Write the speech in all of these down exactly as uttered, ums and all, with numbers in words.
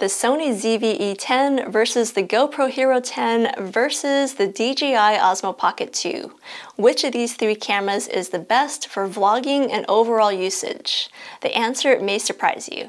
the Sony Z V E ten versus the GoPro Hero ten versus the D J I Osmo Pocket two. Which of these three cameras is the best for vlogging and overall usage? The answer may surprise you.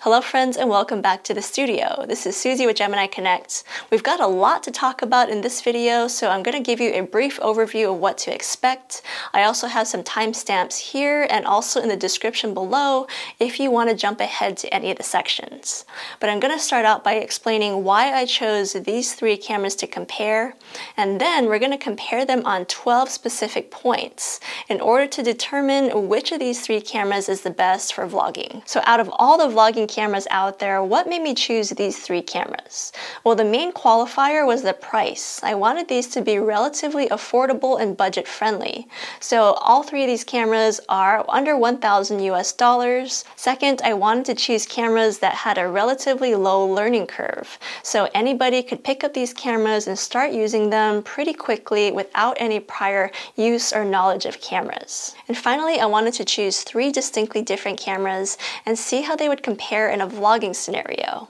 Hello friends and welcome back to the studio. This is Suzi with Gemini Connect. We've got a lot to talk about in this video, so I'm going to give you a brief overview of what to expect. I also have some timestamps here and also in the description below if you want to jump ahead to any of the sections. But I'm going to start out by explaining why I chose these three cameras to compare, and then we're going to compare them on twelve specific points in order to determine which of these three cameras is the best for vlogging. So out of all the vlogging cameras out there, what made me choose these three cameras? Well, the main qualifier was the price. I wanted these to be relatively affordable and budget friendly. So all three of these cameras are under one thousand U S dollars. Second, I wanted to choose cameras that had a relatively low learning curve. So anybody could pick up these cameras and start using them pretty quickly without any prior use or knowledge of cameras. And finally, I wanted to choose three distinctly different cameras and see how they would compare in a vlogging scenario.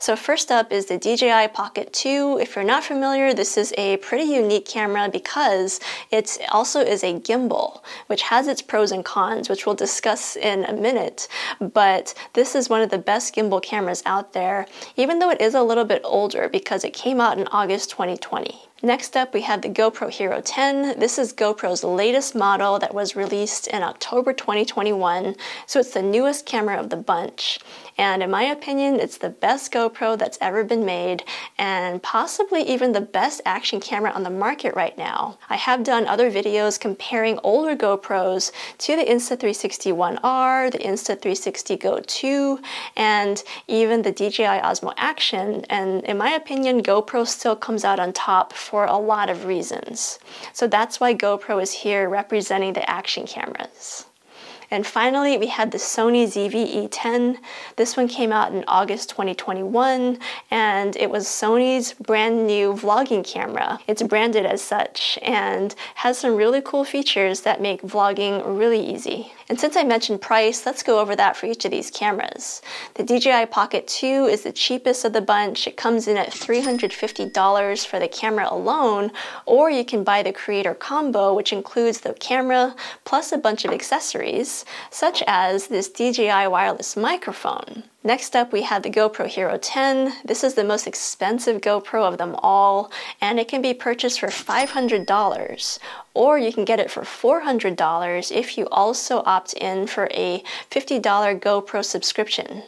So first up is the D J I Pocket two. If you're not familiar, this is a pretty unique camera because it also is a gimbal, which has its pros and cons, which we'll discuss in a minute. But this is one of the best gimbal cameras out there, even though it is a little bit older because it came out in August twenty twenty. Next up, we have the GoPro Hero ten. This is GoPro's latest model that was released in October twenty twenty-one, so it's the newest camera of the bunch. And in my opinion, it's the best GoPro that's ever been made and possibly even the best action camera on the market right now. I have done other videos comparing older GoPros to the Insta three sixty ONE R, the Insta three sixty GO two, and even the D J I Osmo Action, and in my opinion, GoPro still comes out on top for a lot of reasons. So that's why GoPro is here representing the action cameras. And finally, we had the Sony Z V E ten. This one came out in August twenty twenty-one, and it was Sony's brand new vlogging camera. It's branded as such and has some really cool features that make vlogging really easy. And since I mentioned price, let's go over that for each of these cameras. The D J I Pocket two is the cheapest of the bunch. It comes in at three hundred fifty dollars for the camera alone, or you can buy the Creator Combo, which includes the camera plus a bunch of accessories, such as this D J I wireless microphone. Next up, we have the GoPro Hero ten. This is the most expensive GoPro of them all, and it can be purchased for five hundred dollars, or you can get it for four hundred dollars if you also opt in for a fifty dollar GoPro subscription.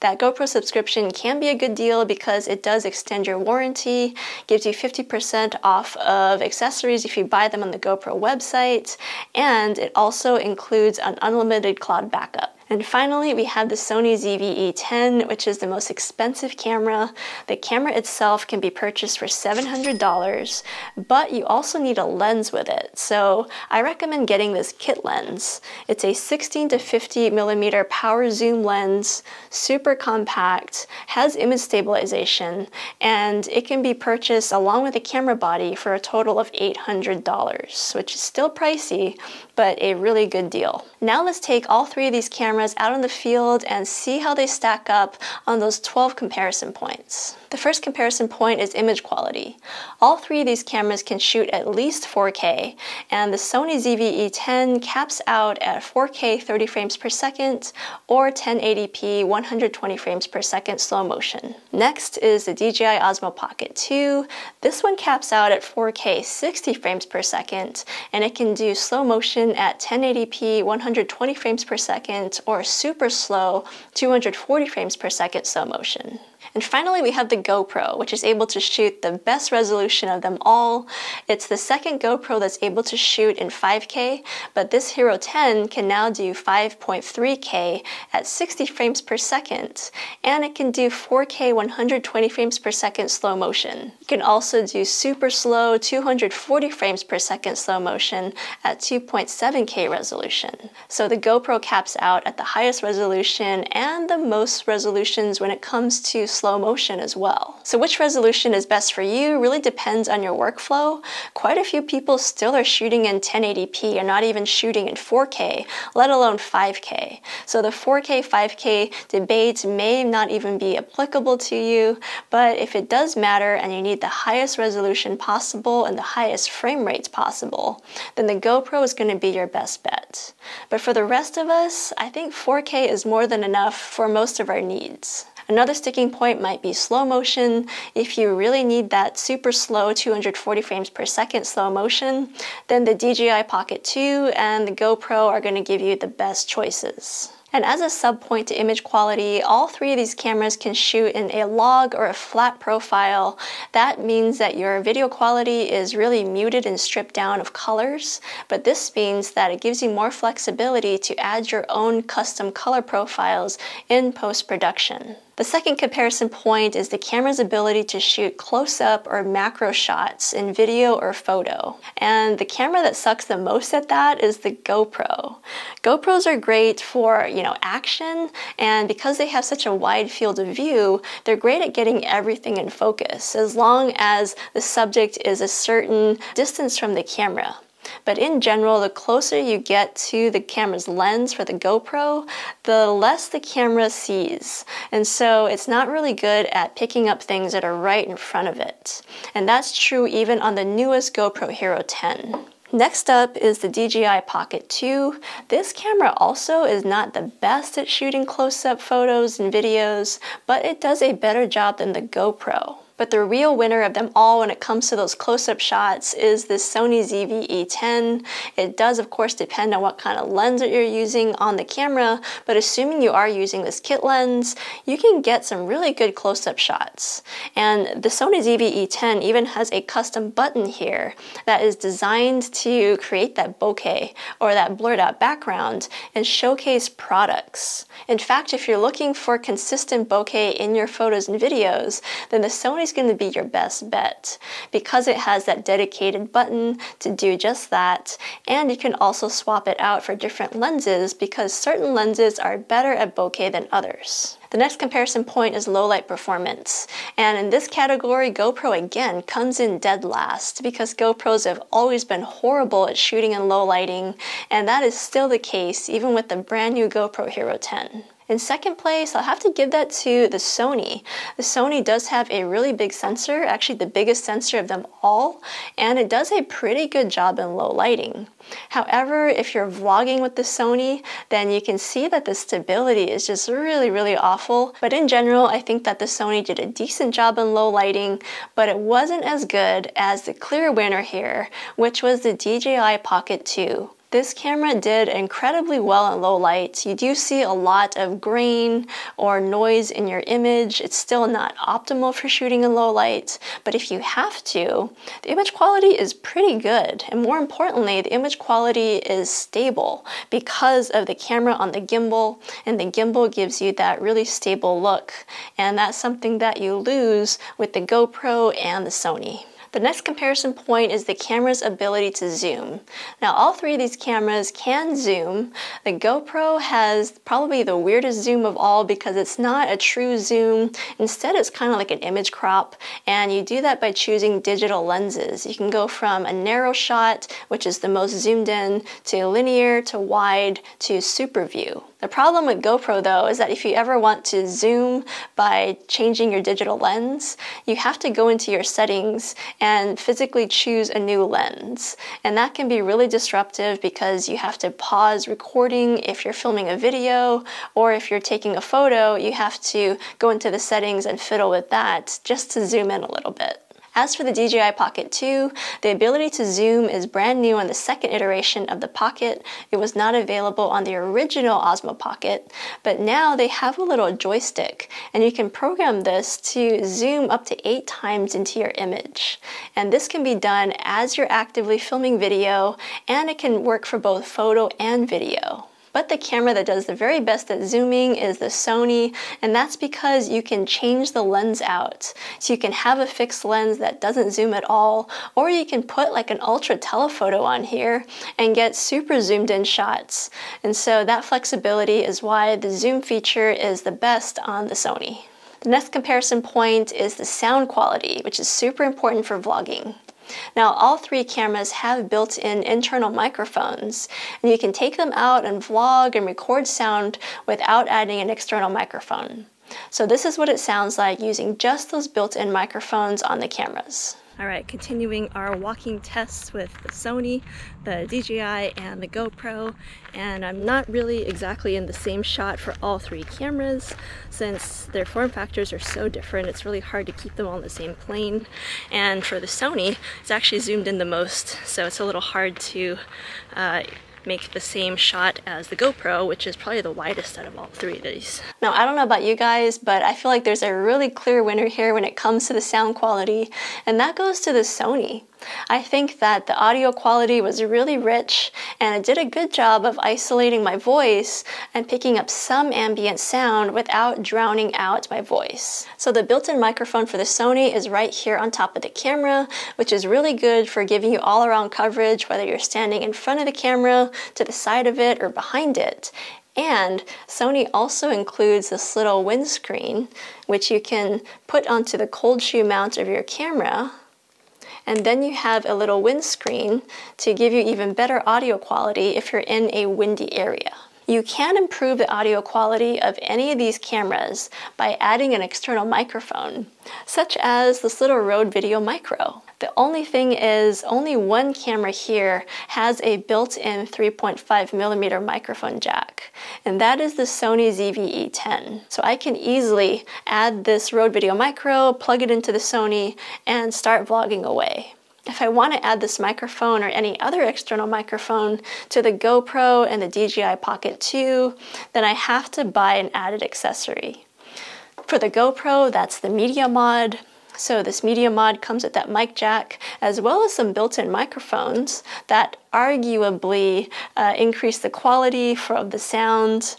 That GoPro subscription can be a good deal because it does extend your warranty, gives you fifty percent off of accessories if you buy them on the GoPro website, and it also includes an unlimited cloud backup. And finally, we have the Sony Z V E ten, which is the most expensive camera. The camera itself can be purchased for seven hundred dollars, but you also need a lens with it. So I recommend getting this kit lens. It's a sixteen to fifty millimeter power zoom lens, super compact, has image stabilization, and it can be purchased along with the camera body for a total of eight hundred dollars, which is still pricey, but a really good deal. Now let's take all three of these cameras out on the field and see how they stack up on those twelve comparison points. The first comparison point is image quality. All three of these cameras can shoot at least four K, and the Sony Z V E ten caps out at four K thirty frames per second or ten eighty p one hundred twenty frames per second slow motion. Next is the D J I Osmo Pocket two. This one caps out at four K sixty frames per second, and it can do slow motion at ten eighty p one hundred twenty frames per second or super slow two hundred forty frames per second slow motion. And finally, we have the GoPro, which is able to shoot the best resolution of them all. It's the second GoPro that's able to shoot in five K, but this Hero ten can now do five point three K at sixty frames per second, and it can do four K one hundred twenty frames per second slow motion. You can also do super slow two hundred forty frames per second slow motion at two point seven K resolution. So the GoPro caps out at the highest resolution and the most resolutions when it comes to slow motion as well. So which resolution is best for you really depends on your workflow. Quite a few people still are shooting in ten eighty p and not even shooting in four K, let alone five K. So the four K, five K debate may not even be applicable to you, but if it does matter and you need the highest resolution possible and the highest frame rates possible, then the GoPro is going to be your best bet. But for the rest of us, I think four K is more than enough for most of our needs. Another sticking point might be slow motion. If you really need that super slow two hundred forty frames per second slow motion, then the D J I Pocket two and the GoPro are going to give you the best choices. And as a sub point to image quality, all three of these cameras can shoot in a log or a flat profile. That means that your video quality is really muted and stripped down of colors, but this means that it gives you more flexibility to add your own custom color profiles in post-production. The second comparison point is the camera's ability to shoot close-up or macro shots in video or photo. And the camera that sucks the most at that is the GoPro. GoPros are great for, you know, action, and because they have such a wide field of view, they're great at getting everything in focus as long as the subject is a certain distance from the camera. But in general, the closer you get to the camera's lens for the GoPro, the less the camera sees. And so it's not really good at picking up things that are right in front of it. And that's true even on the newest GoPro Hero ten. Next up is the D J I Pocket two. This camera also is not the best at shooting close-up photos and videos, but it does a better job than the GoPro. But the real winner of them all when it comes to those close-up shots is this Sony Z V E ten. It does, of course, depend on what kind of lens that you're using on the camera, but assuming you are using this kit lens, you can get some really good close-up shots. And the Sony Z V E ten even has a custom button here that is designed to create that bokeh, or that blurred-out background, and showcase products. In fact, if you're looking for consistent bokeh in your photos and videos, then the Sony is going to be your best bet because it has that dedicated button to do just that, and you can also swap it out for different lenses because certain lenses are better at bokeh than others. The next comparison point is low light performance, and in this category GoPro again comes in dead last because GoPros have always been horrible at shooting in low lighting, and that is still the case even with the brand new GoPro Hero ten. In second place, I'll have to give that to the Sony. The Sony does have a really big sensor, actually the biggest sensor of them all, and it does a pretty good job in low lighting. However, if you're vlogging with the Sony, then you can see that the stability is just really, really awful. But in general, I think that the Sony did a decent job in low lighting, but it wasn't as good as the clear winner here, which was the D J I Pocket two. This camera did incredibly well in low light. You do see a lot of grain or noise in your image. It's still not optimal for shooting in low light, but if you have to, the image quality is pretty good. And more importantly, the image quality is stable because of the camera on the gimbal, and the gimbal gives you that really stable look. And that's something that you lose with the GoPro and the Sony. The next comparison point is the camera's ability to zoom. Now, all three of these cameras can zoom. The GoPro has probably the weirdest zoom of all because it's not a true zoom. Instead, it's kind of like an image crop, and you do that by choosing digital lenses. You can go from a narrow shot, which is the most zoomed in, to linear, to wide, to super view. The problem with GoPro though is that if you ever want to zoom by changing your digital lens, you have to go into your settings and physically choose a new lens. And that can be really disruptive because you have to pause recording if you're filming a video, or if you're taking a photo, you have to go into the settings and fiddle with that just to zoom in a little bit. As for the D J I Pocket two, the ability to zoom is brand new on the second iteration of the Pocket. It was not available on the original Osmo Pocket, but now they have a little joystick, and you can program this to zoom up to eight times into your image. And this can be done as you're actively filming video, and it can work for both photo and video. But the camera that does the very best at zooming is the Sony, and that's because you can change the lens out. So you can have a fixed lens that doesn't zoom at all, or you can put like an ultra telephoto on here and get super zoomed in shots. And so that flexibility is why the zoom feature is the best on the Sony. The next comparison point is the sound quality, which is super important for vlogging. Now, all three cameras have built-in internal microphones, and you can take them out and vlog and record sound without adding an external microphone. So this is what it sounds like using just those built-in microphones on the cameras. All right, continuing our walking tests with the Sony, the D J I, and the GoPro. And I'm not really exactly in the same shot for all three cameras since their form factors are so different. It's really hard to keep them all on the same plane. And for the Sony, it's actually zoomed in the most, so it's a little hard to uh, make the same shot as the GoPro, which is probably the widest out of all three of these. Now, I don't know about you guys, but I feel like there's a really clear winner here when it comes to the sound quality, and that goes to the Sony. I think that the audio quality was really rich, and it did a good job of isolating my voice and picking up some ambient sound without drowning out my voice. So the built-in microphone for the Sony is right here on top of the camera, which is really good for giving you all-around coverage, whether you're standing in front of the camera, to the side of it, or behind it. And Sony also includes this little windscreen, which you can put onto the cold shoe mount of your camera. And then you have a little windscreen to give you even better audio quality if you're in a windy area. You can improve the audio quality of any of these cameras by adding an external microphone, such as this little Rode Video Micro. The only thing is, only one camera here has a built-in three point five millimeter microphone jack, and that is the Sony Z V E ten. So I can easily add this Rode Video Micro, plug it into the Sony, and start vlogging away. If I want to add this microphone or any other external microphone to the GoPro and the D J I Pocket two, then I have to buy an added accessory. For the GoPro, that's the Media Mod. So this Media Mod comes with that mic jack, as well as some built-in microphones that arguably uh, increase the quality of the sound.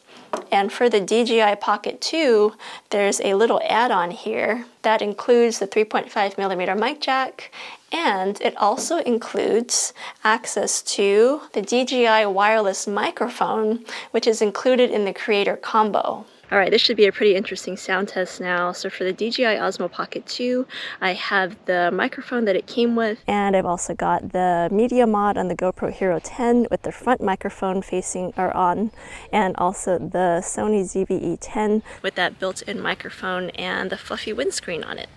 And for the D J I Pocket two, there's a little add-on here that includes the three point five millimeter mic jack, and it also includes access to the D J I wireless microphone, which is included in the creator combo. All right, this should be a pretty interesting sound test now. So for the D J I Osmo Pocket two, I have the microphone that it came with. And I've also got the Media Mod on the GoPro Hero ten with the front microphone facing or on, and also the Sony Z V E ten with that built-in microphone and the fluffy windscreen on it.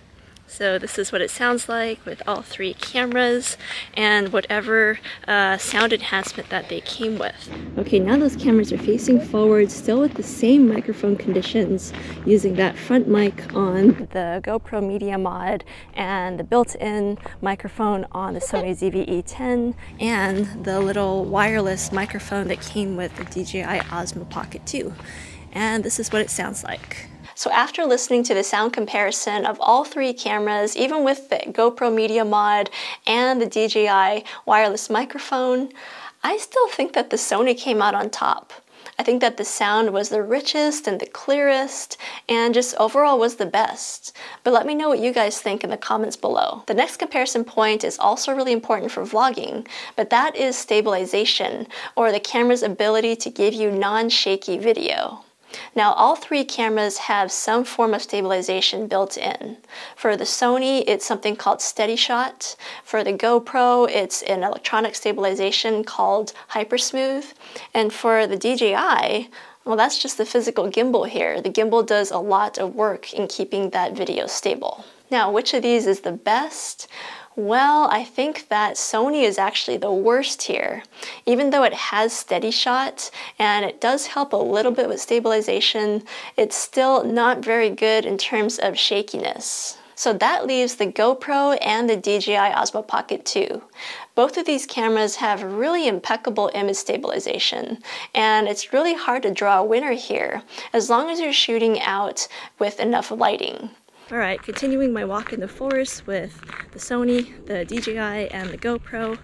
So this is what it sounds like with all three cameras and whatever uh, sound enhancement that they came with. Okay, now those cameras are facing forward, still with the same microphone conditions, using that front mic on the GoPro Media Mod and the built-in microphone on the Sony Z V E ten and the little wireless microphone that came with the D J I Osmo Pocket two. And this is what it sounds like. So after listening to the sound comparison of all three cameras, even with the GoPro Media Mod and the D J I wireless microphone, I still think that the Sony came out on top. I think that the sound was the richest and the clearest and just overall was the best. But let me know what you guys think in the comments below. The next comparison point is also really important for vlogging, but that is stabilization, or the camera's ability to give you non-shaky video. Now, all three cameras have some form of stabilization built in. For the Sony, it's something called SteadyShot. For the GoPro, it's an electronic stabilization called HyperSmooth. And for the D J I, well, that's just the physical gimbal here. The gimbal does a lot of work in keeping that video stable. Now, which of these is the best? Well, I think that Sony is actually the worst here. Even though it has SteadyShot and it does help a little bit with stabilization, it's still not very good in terms of shakiness. So that leaves the GoPro and the D J I Osmo Pocket two. Both of these cameras have really impeccable image stabilization, and it's really hard to draw a winner here as long as you're shooting out with enough lighting. All right, continuing my walk in the forest with the Sony, the D J I, and the GoPro.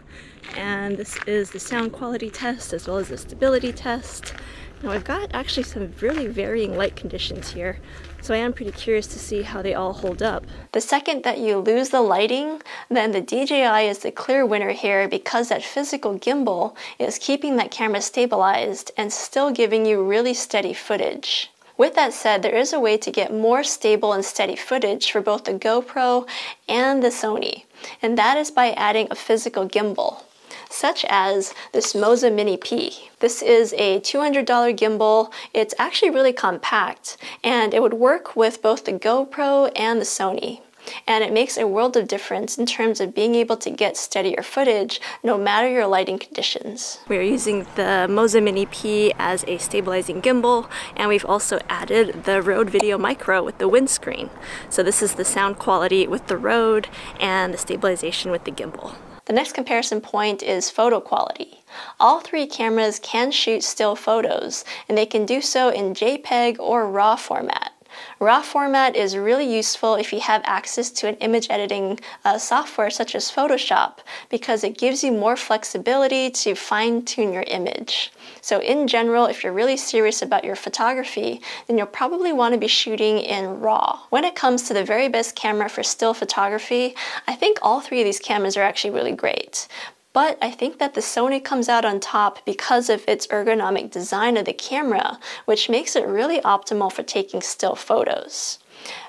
And this is the sound quality test as well as the stability test. Now I've got actually some really varying light conditions here, so I am pretty curious to see how they all hold up. The second that you lose the lighting, then the D J I is the clear winner here because that physical gimbal is keeping that camera stabilized and still giving you really steady footage. With that said, there is a way to get more stable and steady footage for both the GoPro and the Sony, and that is by adding a physical gimbal, such as this Moza Mini P. This is a two hundred dollar gimbal. It's actually really compact, and it would work with both the GoPro and the Sony. And it makes a world of difference in terms of being able to get steadier footage no matter your lighting conditions. We're using the Moza Mini P as a stabilizing gimbal, and we've also added the Rode Video Micro with the windscreen. So this is the sound quality with the Rode and the stabilization with the gimbal. The next comparison point is photo quality. All three cameras can shoot still photos, and they can do so in JPEG or RAW format. RAW format is really useful if you have access to an image editing uh, software such as Photoshop, because it gives you more flexibility to fine-tune your image. So in general, if you're really serious about your photography, then you'll probably want to be shooting in RAW. When it comes to the very best camera for still photography, I think all three of these cameras are actually really great. But I think that the Sony comes out on top because of its ergonomic design of the camera, which makes it really optimal for taking still photos.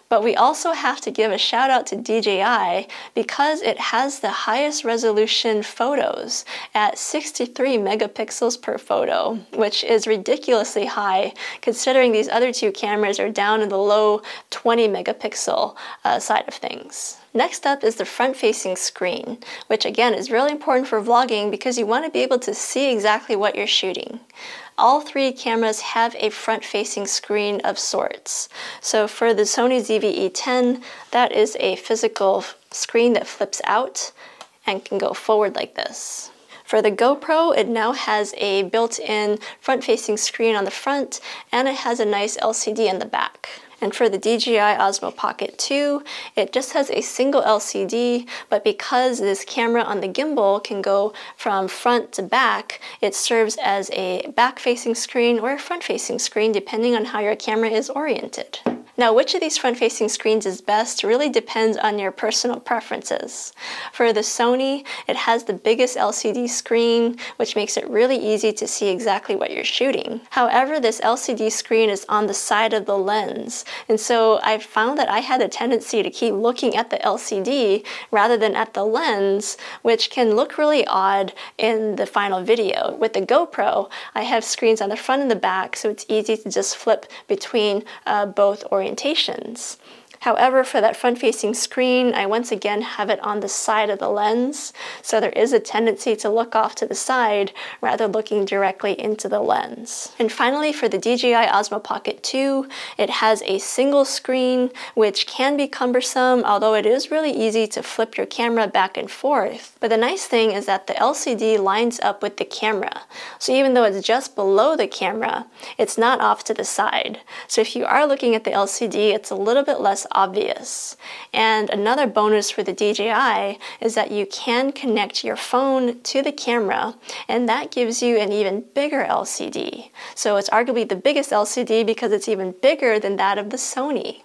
But we also have to give a shout out to D J I because it has the highest resolution photos at sixty-three megapixels per photo, which is ridiculously high considering these other two cameras are down in the low twenty megapixel uh, side of things. Next up is the front-facing screen, which again is really important for vlogging because you want to be able to see exactly what you're shooting. All three cameras have a front-facing screen of sorts. So for the Sony Z V E ten, that is a physical screen that flips out and can go forward like this. For the GoPro, it now has a built-in front-facing screen on the front, and it has a nice L C D in the back. And for the D J I Osmo Pocket two, it just has a single L C D, but because this camera on the gimbal can go from front to back, it serves as a back-facing screen or a front-facing screen depending on how your camera is oriented. Now, which of these front-facing screens is best really depends on your personal preferences. For the Sony, it has the biggest L C D screen, which makes it really easy to see exactly what you're shooting. However, this L C D screen is on the side of the lens, and so I found that I had a tendency to keep looking at the L C D rather than at the lens, which can look really odd in the final video. With the GoPro, I have screens on the front and the back, so it's easy to just flip between uh, both orientations. orientations. However, for that front-facing screen, I once again have it on the side of the lens, so there is a tendency to look off to the side rather than looking directly into the lens. And finally, for the D J I Osmo Pocket two, it has a single screen, which can be cumbersome, although it is really easy to flip your camera back and forth. But the nice thing is that the L C D lines up with the camera, so even though it's just below the camera, it's not off to the side. So if you are looking at the L C D, it's a little bit less obvious. And another bonus for the D J I is that you can connect your phone to the camera, and that gives you an even bigger L C D. So it's arguably the biggest L C D because it's even bigger than that of the Sony.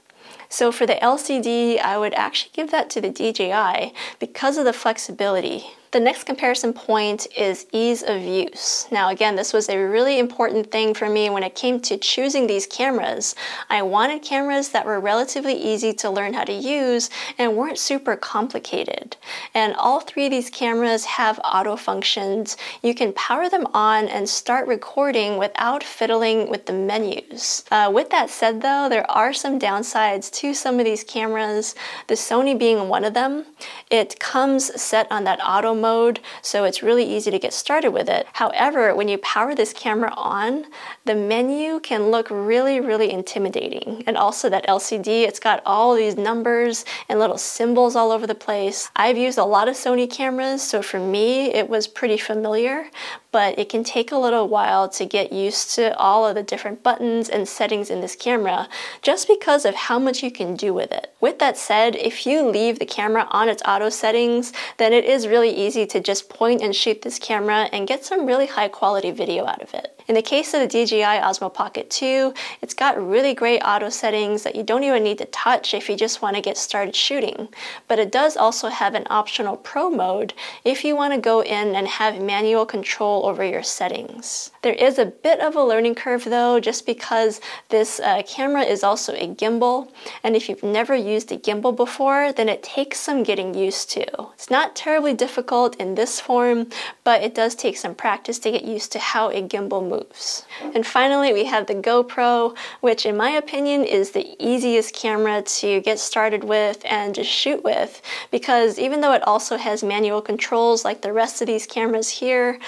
So for the L C D, I would actually give that to the D J I because of the flexibility. The next comparison point is ease of use. Now again, this was a really important thing for me when it came to choosing these cameras. I wanted cameras that were relatively easy to learn how to use and weren't super complicated. And all three of these cameras have auto functions. You can power them on and start recording without fiddling with the menus. Uh, with that said though, there are some downsides to some of these cameras, the Sony being one of them. It comes set on that auto mode, so it's really easy to get started with it. However, when you power this camera on, the menu can look really, really intimidating. And also that L C D, it's got all these numbers and little symbols all over the place. I've used a lot of Sony cameras, so for me, it was pretty familiar, but it can take a little while to get used to all of the different buttons and settings in this camera, just because of how much you can do with it. With that said, if you leave the camera on its auto settings, then it is really easy to just point and shoot this camera and get some really high quality video out of it. In the case of the D J I Osmo Pocket two, it's got really great auto settings that you don't even need to touch if you just want to get started shooting. But it does also have an optional pro mode if you want to go in and have manual control over your settings. There is a bit of a learning curve though, just because this uh, camera is also a gimbal, and if you've never used a gimbal before, then it takes some getting used to. It's not terribly difficult in this form, but it does take some practice to get used to how a gimbal moves. And finally, we have the GoPro, which in my opinion is the easiest camera to get started with and just shoot with, because even though it also has manual controls like the rest of these cameras here,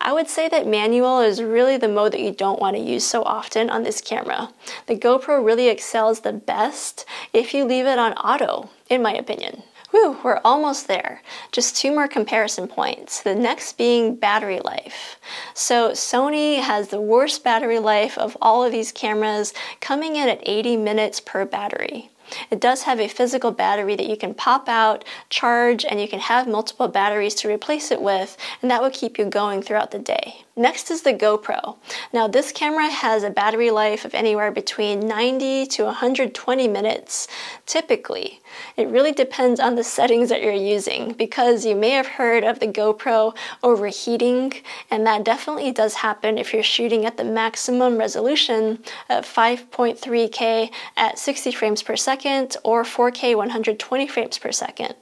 I would say that manual is really the mode that you don't want to use so often on this camera. The GoPro really excels the best if you leave it on auto, in my opinion. Whew, we're almost there. Just two more comparison points, the next being battery life. So Sony has the worst battery life of all of these cameras, coming in at eighty minutes per battery. It does have a physical battery that you can pop out, charge, and you can have multiple batteries to replace it with, and that will keep you going throughout the day. Next is the GoPro. Now this camera has a battery life of anywhere between ninety to one hundred twenty minutes, typically. It really depends on the settings that you're using, because you may have heard of the GoPro overheating, and that definitely does happen if you're shooting at the maximum resolution of five point three K at sixty frames per second or four K one hundred twenty frames per second.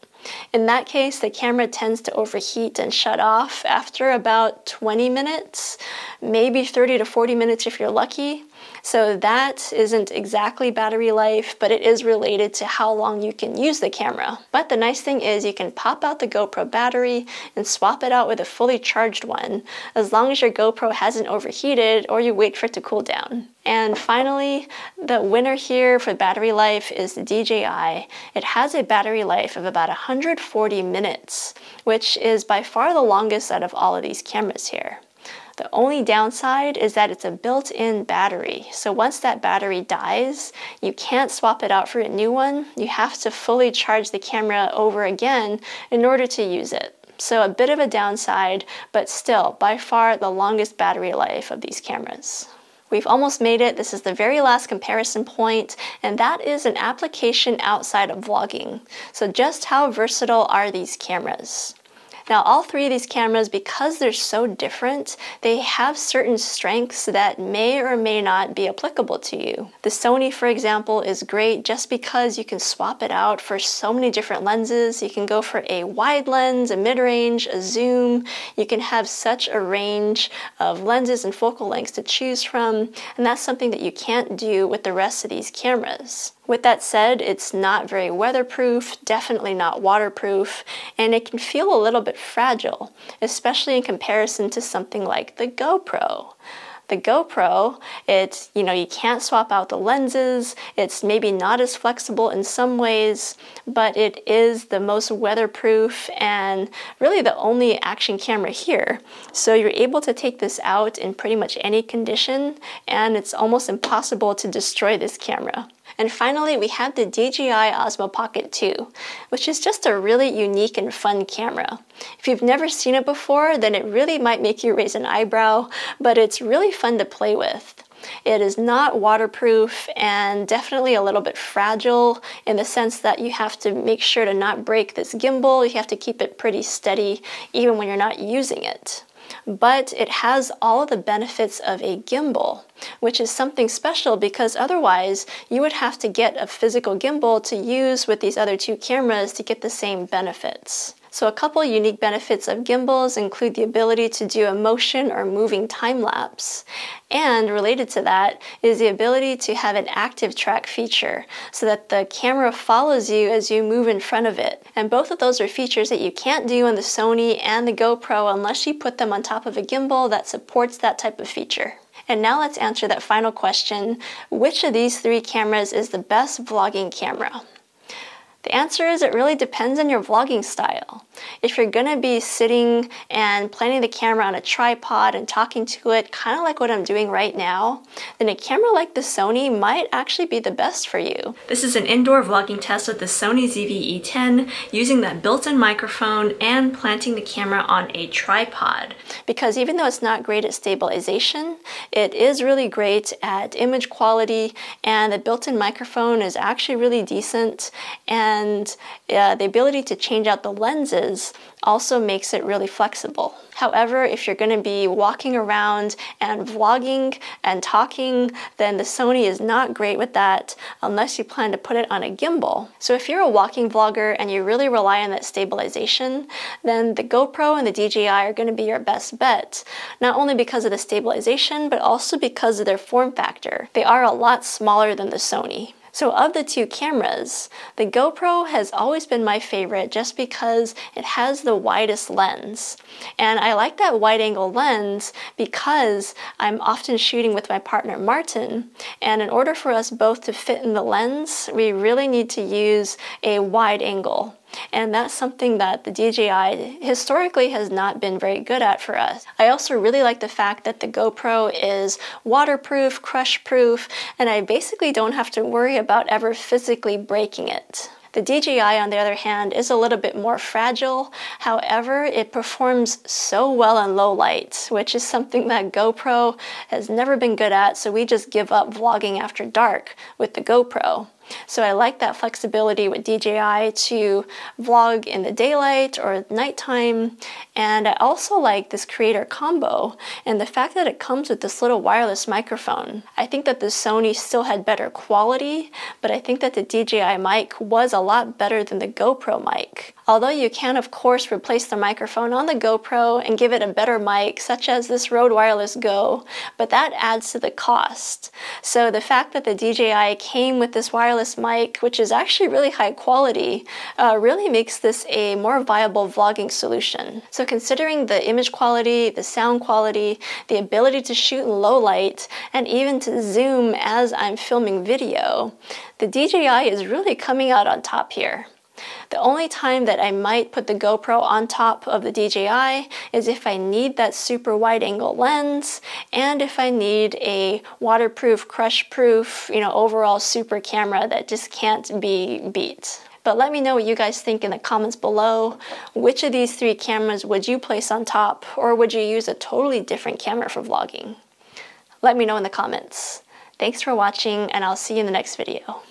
In that case, the camera tends to overheat and shut off after about twenty minutes, maybe thirty to forty minutes if you're lucky. So that isn't exactly battery life, but it is related to how long you can use the camera. But the nice thing is you can pop out the GoPro battery and swap it out with a fully charged one, as long as your GoPro hasn't overheated or you wait for it to cool down. And finally, the winner here for battery life is the D J I. It has a battery life of about one hundred forty minutes, which is by far the longest out of all of these cameras here. The only downside is that it's a built-in battery. So once that battery dies, you can't swap it out for a new one. You have to fully charge the camera over again in order to use it. So a bit of a downside, but still by far the longest battery life of these cameras. We've almost made it. This is the very last comparison point, and that is an application outside of vlogging. So just how versatile are these cameras? Now all three of these cameras, because they're so different, they have certain strengths that may or may not be applicable to you. The Sony, for example, is great just because you can swap it out for so many different lenses. You can go for a wide lens, a mid-range, a zoom. You can have such a range of lenses and focal lengths to choose from, and that's something that you can't do with the rest of these cameras. With that said, it's not very weatherproof, definitely not waterproof, and it can feel a little bit fragile, especially in comparison to something like the GoPro. The GoPro, it's, you know, you can't swap out the lenses, it's maybe not as flexible in some ways, but it is the most weatherproof and really the only action camera here. So you're able to take this out in pretty much any condition, and it's almost impossible to destroy this camera. And finally, we have the D J I Osmo Pocket two, which is just a really unique and fun camera. If you've never seen it before, then it really might make you raise an eyebrow, but it's really fun to play with. It is not waterproof and definitely a little bit fragile in the sense that you have to make sure to not break this gimbal. You have to keep it pretty steady even when you're not using it. But it has all of the benefits of a gimbal, which is something special because otherwise you would have to get a physical gimbal to use with these other two cameras to get the same benefits. So a couple unique benefits of gimbals include the ability to do a motion or moving time lapse, and related to that is the ability to have an active track feature so that the camera follows you as you move in front of it. And both of those are features that you can't do on the Sony and the GoPro unless you put them on top of a gimbal that supports that type of feature. And now let's answer that final question, which of these three cameras is the best vlogging camera? The answer is it really depends on your vlogging style. if you're gonna be sitting and planting the camera on a tripod and talking to it, kind of like what I'm doing right now, then a camera like the Sony might actually be the best for you. This is an indoor vlogging test with the Sony Z V E ten using that built-in microphone and planting the camera on a tripod. Because even though it's not great at stabilization, it is really great at image quality, and the built-in microphone is actually really decent, and uh, the ability to change out the lenses also makes it really flexible. However, if you're gonna be walking around and vlogging and talking, then the Sony is not great with that unless you plan to put it on a gimbal. So if you're a walking vlogger and you really rely on that stabilization, then the GoPro and the D J I are gonna be your best bet. Not only because of the stabilization, but also because of their form factor. They are a lot smaller than the Sony. So of the two cameras, the GoPro has always been my favorite just because it has the widest lens. And I like that wide angle lens because I'm often shooting with my partner Martin, and in order for us both to fit in the lens, we really need to use a wide angle. And that's something that the D J I historically has not been very good at for us. I also really like the fact that the GoPro is waterproof, crush-proof, and I basically don't have to worry about ever physically breaking it. The D J I, on the other hand, is a little bit more fragile. However, it performs so well in low light, which is something that GoPro has never been good at, so we just give up vlogging after dark with the GoPro. So I like that flexibility with D J I to vlog in the daylight or nighttime, and I also like this creator combo and the fact that it comes with this little wireless microphone. I think that the Sony still had better quality, but I think that the D J I mic was a lot better than the GoPro mic. Although you can of course replace the microphone on the GoPro and give it a better mic such as this Rode Wireless Go, but that adds to the cost. So the fact that the D J I came with this wireless mic, which is actually really high quality, uh, really makes this a more viable vlogging solution. So considering the image quality, the sound quality, the ability to shoot in low light, and even to zoom as I'm filming video, the D J I is really coming out on top here. The only time that I might put the GoPro on top of the D J I is if I need that super wide angle lens, and if I need a waterproof, crush-proof, you know, overall super camera that just can't be beat. But let me know what you guys think in the comments below. Which of these three cameras would you place on top, or would you use a totally different camera for vlogging? Let me know in the comments. Thanks for watching, and I'll see you in the next video.